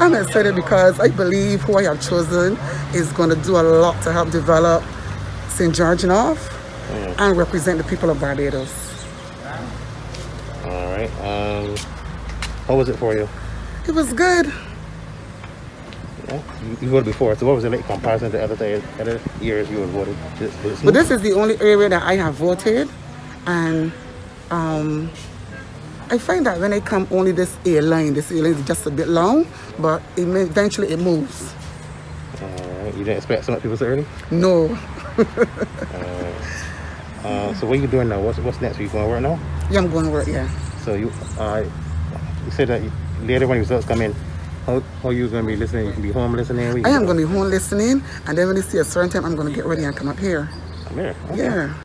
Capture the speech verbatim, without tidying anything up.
I'm excited because I believe who I have chosen is going to do a lot to help develop Saint George North mm. and represent the people of Barbados. All right. Um, how was it for you? It was good. Yeah, you voted before, so what was it like comparison to other, th other years you have voted? This, this but this is the only area that I have voted, and um, I find that when I come only this air line, this air line is just a bit long, but it may, eventually it moves. Uh, you didn't expect so much people so early? No. uh, uh, so what are you doing now? What's, what's next? Are you going to work now? Yeah, I'm going to work, yeah. So you, uh, you said that later when results come in, How, how are you going to be listening? You can be home listening? I am going to be home listening, and then when you see a certain time, I'm going to get ready and come up here. Come here? Okay. Yeah.